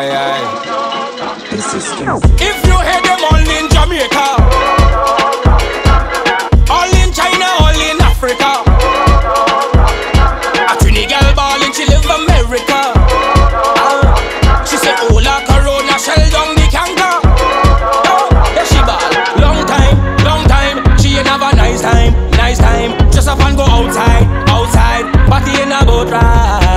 If you hear them all in Jamaica, all in China, all in Africa, a Trinidad ball and she live America. She said, "Ola Corona, shell down the canker." Yeah, she ball. Long time, she ain't have a nice time. Just up and go outside, party in a boat ride.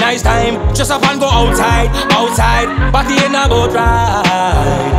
Nice time, just up and go outside, party in a boat ride.